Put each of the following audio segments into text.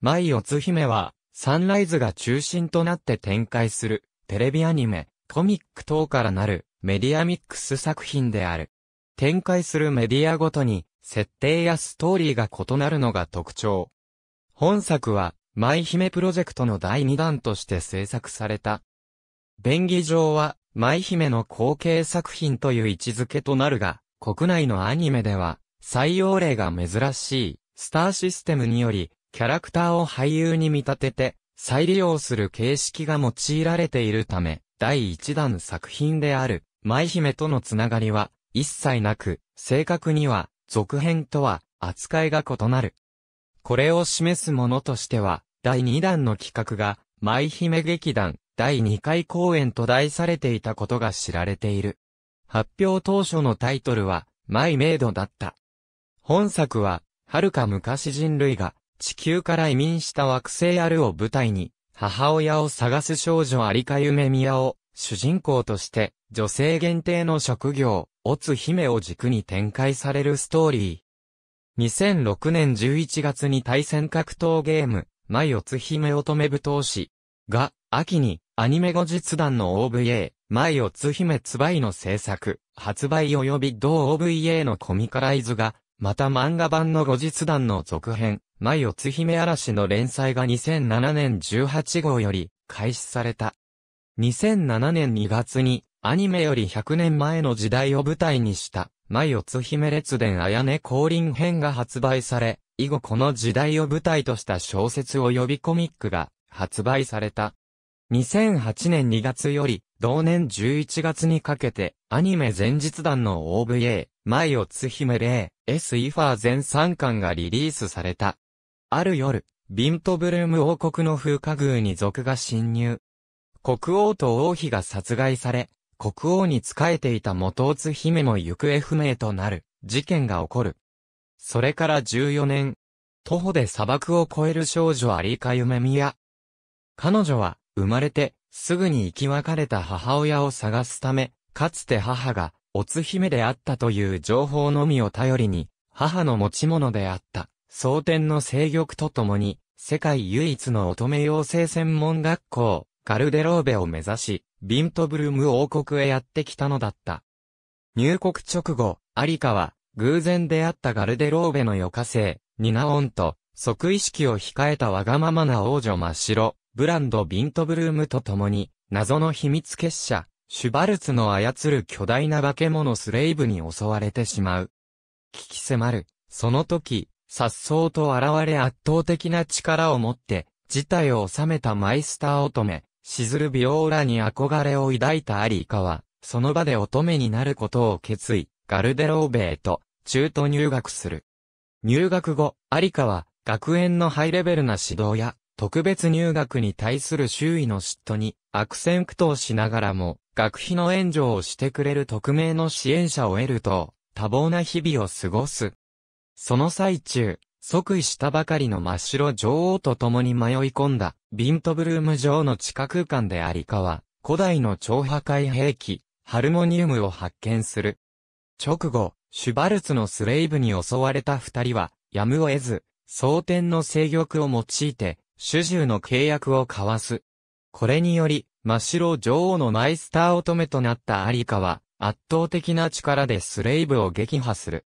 舞おつ姫は、サンライズが中心となって展開する、テレビアニメ、コミック等からなる、メディアミックス作品である。展開するメディアごとに、設定やストーリーが異なるのが特徴。本作は、舞姫プロジェクトの第2弾として制作された。便宜上は、舞姫の後継作品という位置づけとなるが、国内のアニメでは、採用例が珍しい、スターシステムにより、キャラクターを俳優に見立てて、再利用する形式が用いられているため、第1弾作品である、舞姫とのつながりは、一切なく、正確には、続編とは、扱いが異なる。これを示すものとしては、第2弾の企画が、舞姫劇団、第2回公演と題されていたことが知られている。発表当初のタイトルは、マイメイドだった。本作は、遥か昔人類が、地球から移民した惑星アルを舞台に、母親を探す少女有香夢宮を、主人公として、女性限定の職業、おつ姫を軸に展開されるストーリー。2006年11月に対戦格闘ゲーム、舞おつ姫乙女舞踏師が、秋に、アニメ後日談の OVA、舞おつ姫つばいの制作、発売及び同 OVA のコミカライズが、また漫画版の後日談の続編、舞おつ姫嵐の連載が2007年18号より開始された。2007年2月にアニメより100年前の時代を舞台にした舞おつ姫列伝あやね降臨編が発売され、以後この時代を舞台とした小説及びコミックが発売された。2008年2月より同年11月にかけてアニメ前日談の OVA 舞おつ姫レイ SE4 全3巻がリリースされた。ある夜、ビントブルーム王国の風化宮に賊が侵入。国王と王妃が殺害され、国王に仕えていた元おつ姫も行方不明となる、事件が起こる。それから14年、徒歩で砂漠を越える少女有香夢宮。彼女は、生まれて、すぐに生き別れた母親を探すため、かつて母が、おつ姫であったという情報のみを頼りに、母の持ち物であった。蒼天の聖玉とともに、世界唯一の乙女養成専門学校、ガルデローベを目指し、ビントブルーム王国へやってきたのだった。入国直後、有香は、偶然出会ったガルデローベの余暇生、ニナオンと、即位式を控えたわがままな王女真白、ブランドビントブルームとともに、謎の秘密結社、シュバルツの操る巨大な化け物スレイブに襲われてしまう。鬼気迫る、その時、颯爽と現れ圧倒的な力を持って、事態を収めたマイスター乙女、しずるビオーラに憧れを抱いた有香は、その場で乙女になることを決意、ガルデローベへと、中途入学する。入学後、有香は、学園のハイレベルな指導や、特別入学に対する周囲の嫉妬に、悪戦苦闘しながらも、学費の援助をしてくれる匿名の支援者を得ると、多忙な日々を過ごす。その最中、即位したばかりの真白女王と共に迷い込んだ、ビントブルーム城の地下空間で有香は、古代の超破壊兵器、ハルモニウムを発見する。直後、シュバルツのスレイブに襲われた二人は、やむを得ず、蒼天の聖玉を用いて、主従の契約を交わす。これにより、真白女王のマイスター乙女となった有香は、圧倒的な力でスレイブを撃破する。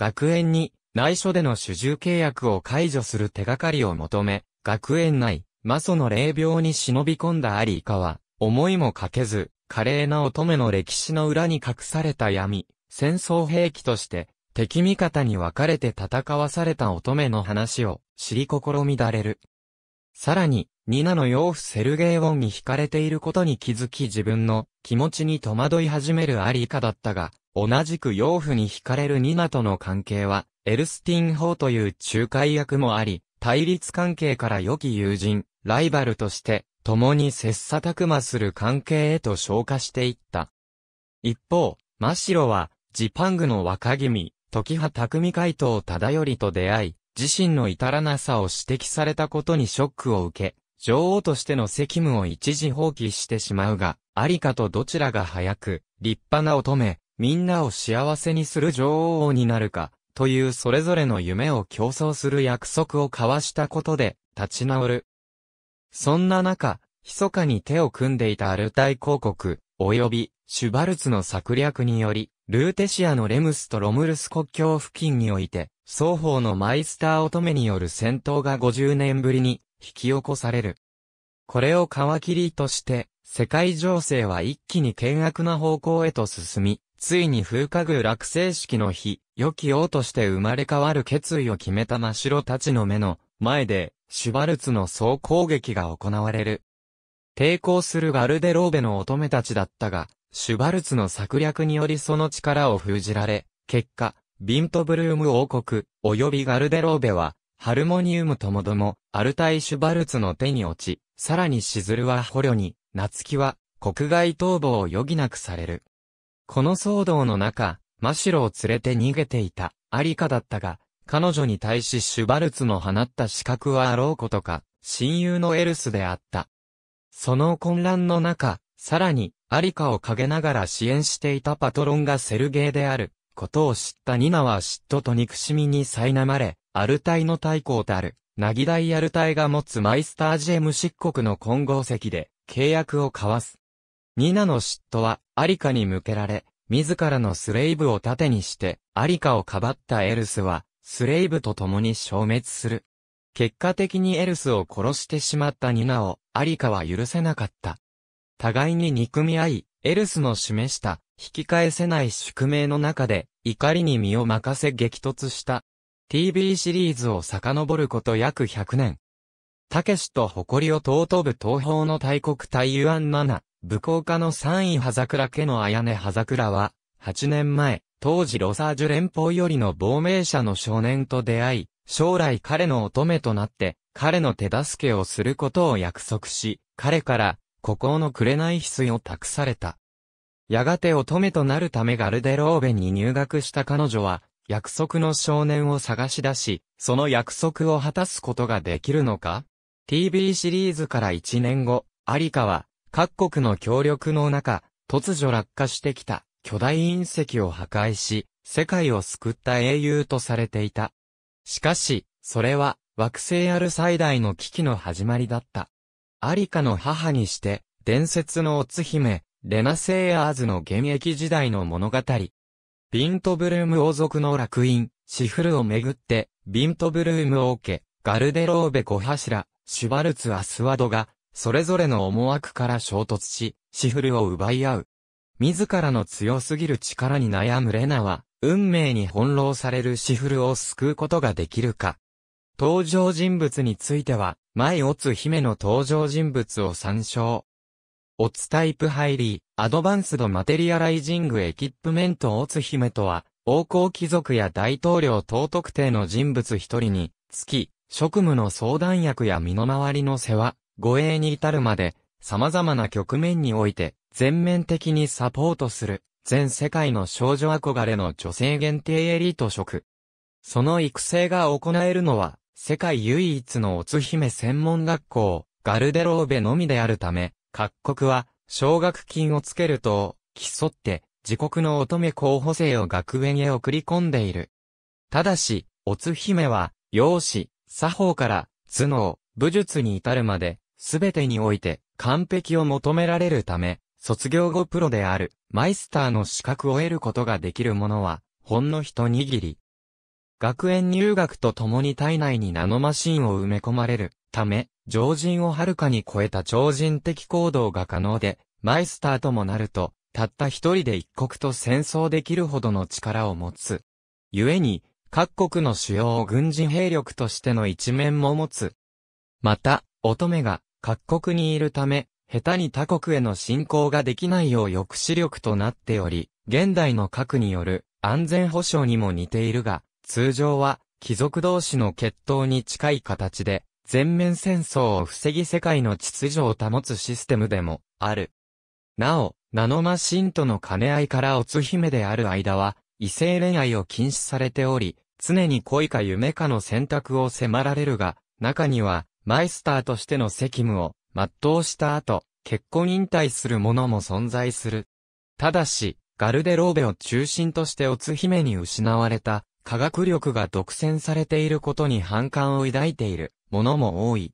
学園に内緒での主従契約を解除する手がかりを求め、学園内、魔素の霊廟に忍び込んだ有香は、思いもかけず、華麗な乙女の歴史の裏に隠された闇、戦争兵器として、敵味方に分かれて戦わされた乙女の話を知り心乱れる。さらに、ニナの養父セルゲイウォンに惹かれていることに気づき自分の気持ちに戸惑い始める有香だったが、同じく養父に惹かれるニナとの関係は、エルスティン法という仲介役もあり、対立関係から良き友人、ライバルとして、共に切磋琢磨する関係へと昇華していった。一方、真白は、ジパングの若君、時葉匠海藤忠頼と出会い、自身の至らなさを指摘されたことにショックを受け、女王としての責務を一時放棄してしまうが、有香とどちらが早く、立派な乙女、みんなを幸せにする女王になるか、というそれぞれの夢を競争する約束を交わしたことで立ち直る。そんな中、密かに手を組んでいたアルタイ公国、及びシュバルツの策略により、ルーテシアのレムスとロムルス国境付近において、双方のマイスター乙女による戦闘が50年ぶりに引き起こされる。これを皮切りとして、世界情勢は一気に険悪な方向へと進み、ついに風化宮落成式の日、良き王として生まれ変わる決意を決めた真白たちの目の前で、シュバルツの総攻撃が行われる。抵抗するガルデローベの乙女たちだったが、シュバルツの策略によりその力を封じられ、結果、ビントブルーム王国、及びガルデローベは、ハルモニウムともども、アルタイ・シュバルツの手に落ち、さらにシズルは捕虜に、ナツキは、国外逃亡を余儀なくされる。この騒動の中、マシロを連れて逃げていた、アリカだったが、彼女に対しシュバルツの放った刺客はあろうことか、親友のエルスであった。その混乱の中、さらに、アリカを陰ながら支援していたパトロンがセルゲイである、ことを知ったニナは嫉妬と憎しみに苛まれ、アルタイの大公たる、ナギダイアルタイが持つマイスタージェム漆黒の混合石で、契約を交わす。ニナの嫉妬は、アリカに向けられ、自らのスレイブを盾にして、アリカをかばったエルスは、スレイブと共に消滅する。結果的にエルスを殺してしまったニナを、アリカは許せなかった。互いに憎み合い、エルスの示した、引き返せない宿命の中で、怒りに身を任せ激突した。TV シリーズを遡ること約100年。たけしと誇りを尊ぶ東方の大国対ユアン7。武功家の三位葉桜家の綾音葉桜は、8年前、当時ロサージュ連邦よりの亡命者の少年と出会い、将来彼の乙女となって、彼の手助けをすることを約束し、彼から、孤高の紅翡翠を託された。やがて乙女となるためガルデローベに入学した彼女は、約束の少年を探し出し、その約束を果たすことができるのか？ TV シリーズから1年後、アリカは、各国の協力の中、突如落下してきた巨大隕石を破壊し、世界を救った英雄とされていた。しかし、それは惑星ある最大の危機の始まりだった。アリカの母にして、伝説のオツ姫、レナ・セイヤーズの現役時代の物語。ビントブルーム王族の楽園、シフルをめぐって、ビントブルーム王家、ガルデローベ5柱、シュバルツ・アスワドが、それぞれの思惑から衝突し、シフルを奪い合う。自らの強すぎる力に悩むレナは、運命に翻弄されるシフルを救うことができるか。登場人物については、前オツ姫の登場人物を参照。オツタイプハイリー、アドバンスドマテリアライジングエキップメントオツ姫とは、王侯貴族や大統領等特定の人物一人に、つき、職務の相談役や身の回りの世話。護衛に至るまで、様々な局面において、全面的にサポートする、全世界の少女憧れの女性限定エリート職。その育成が行えるのは、世界唯一のオツ姫専門学校、ガルデローベのみであるため、各国は、奨学金をつけると、競って、自国の乙女候補生を学園へ送り込んでいる。ただし、オツ姫は、容姿、作法から、頭脳、武術に至るまで、すべてにおいて完璧を求められるため、卒業後プロであるマイスターの資格を得ることができるものは、ほんの一握り。学園入学とともに体内にナノマシンを埋め込まれるため、常人をはるかに超えた超人的行動が可能で、マイスターともなると、たった一人で一国と戦争できるほどの力を持つ。故に、各国の主要軍事兵力としての一面も持つ。また、乙女が、各国にいるため、下手に他国への侵攻ができないよう抑止力となっており、現代の核による安全保障にも似ているが、通常は貴族同士の決闘に近い形で、全面戦争を防ぎ世界の秩序を保つシステムでもある。なお、ナノマシンとの兼ね合いからオツ姫である間は、異性恋愛を禁止されており、常に恋か夢かの選択を迫られるが、中には、マイスターとしての責務を全うした後、結婚引退する者も存在する。ただし、ガルデローベを中心としてオツ姫に失われた科学力が独占されていることに反感を抱いているものも多い。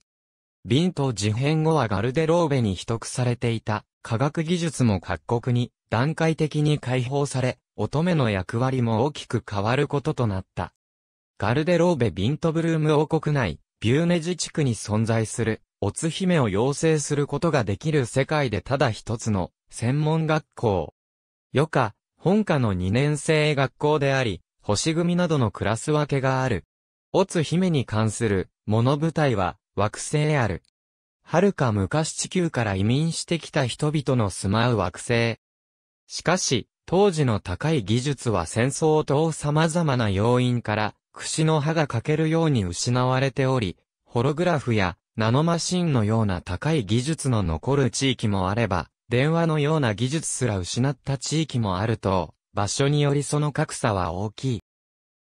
ビント事変後はガルデローベに秘匿されていた科学技術も各国に段階的に解放され、乙女の役割も大きく変わることとなった。ガルデローベ・ビントブルーム王国内、ビューネ自治区に存在する、オツ姫を養成することができる世界でただ一つの専門学校。余科、本科の2年生学校であり、星組などのクラス分けがある。オツ姫に関する物語は、惑星ある。遥か昔地球から移民してきた人々の住まう惑星。しかし、当時の高い技術は戦争等様々な要因から、櫛の刃が欠けるように失われており、ホログラフやナノマシンのような高い技術の残る地域もあれば、電話のような技術すら失った地域もあると、場所によりその格差は大きい。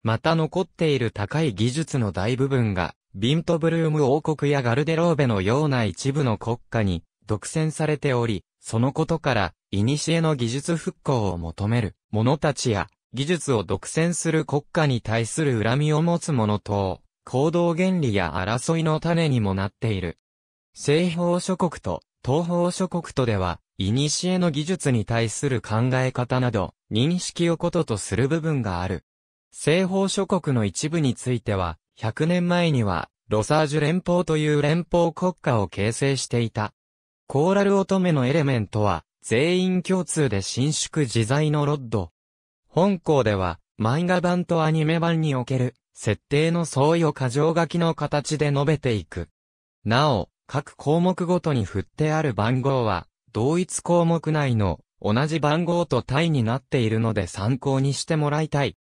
また残っている高い技術の大部分が、ビントブルーム王国やガルデローベのような一部の国家に独占されており、そのことから、古の技術復興を求める者たちや、技術を独占する国家に対する恨みを持つ者と、行動原理や争いの種にもなっている。西方諸国と東方諸国とでは、古の技術に対する考え方など、認識を異とする部分がある。西方諸国の一部については、100年前には、ロサージュ連邦という連邦国家を形成していた。コーラル乙女のエレメントは、全員共通で伸縮自在のロッド。本校では、漫画版とアニメ版における、設定の相違を箇条書きの形で述べていく。なお、各項目ごとに振ってある番号は、同一項目内の同じ番号と対になっているので参考にしてもらいたい。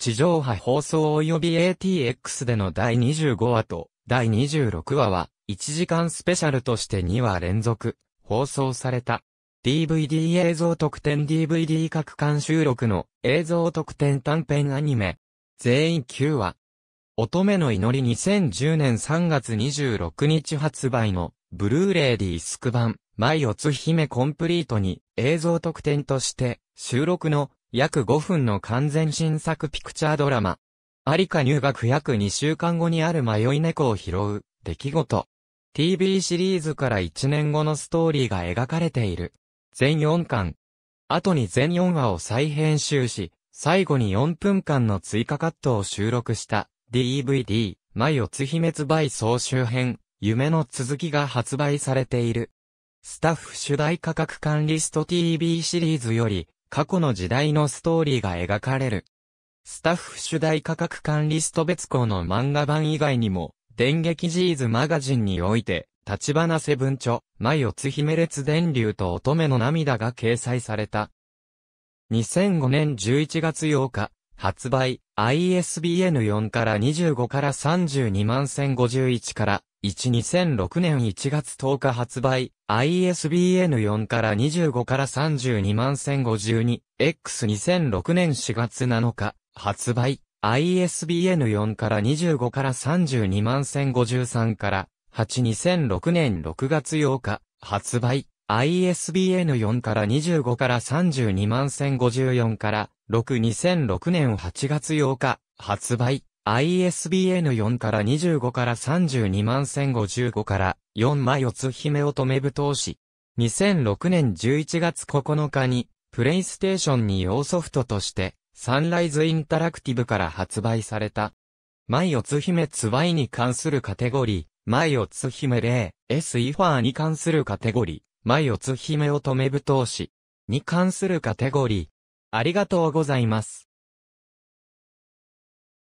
地上波放送及び ATX での第25話と第26話は1時間スペシャルとして2話連続放送された。DVD 映像特典 DVD 各巻収録の映像特典短編アニメ。全員9話。乙女の祈り2010年3月26日発売のブルーレイディスク版マイオツ姫コンプリートに映像特典として収録の約5分の完全新作ピクチャードラマ。アリカ入学約2週間後にある迷い猫を拾う出来事。TV シリーズから1年後のストーリーが描かれている。全4巻。後に全4話を再編集し、最後に4分間の追加カットを収録した DVD 舞をつひ滅売総集編、夢の続きが発売されている。スタッフ主題価格管リスト TV シリーズより、過去の時代のストーリーが描かれる。スタッフ主題価格管リスト別校の漫画版以外にも、電撃ジーズマガジンにおいて、立花セブン著、舞をつひめ烈電流と乙女の涙が掲載された。2005年11月8日、発売、ISBN4 から25から321,051から、2006年1月10日発売、ISBN4 から25から321,052、X2006 年4月7日、発売、ISBN4 から25から321,053から、2006年6月8日、発売、ISBN4 から25から321,054から、2006年8月8日、発売。ISBN4 から25から321,055から4枚四つ姫乙女舞踏史。2006年11月9日に、プレイステーションに用ソフトとして、サンライズインタラクティブから発売された。舞四つ姫ツ2に関するカテゴリー、舞四つ姫0Sイファーに関するカテゴリー、舞四つ姫乙女舞踏史に関するカテゴリー。ありがとうございます。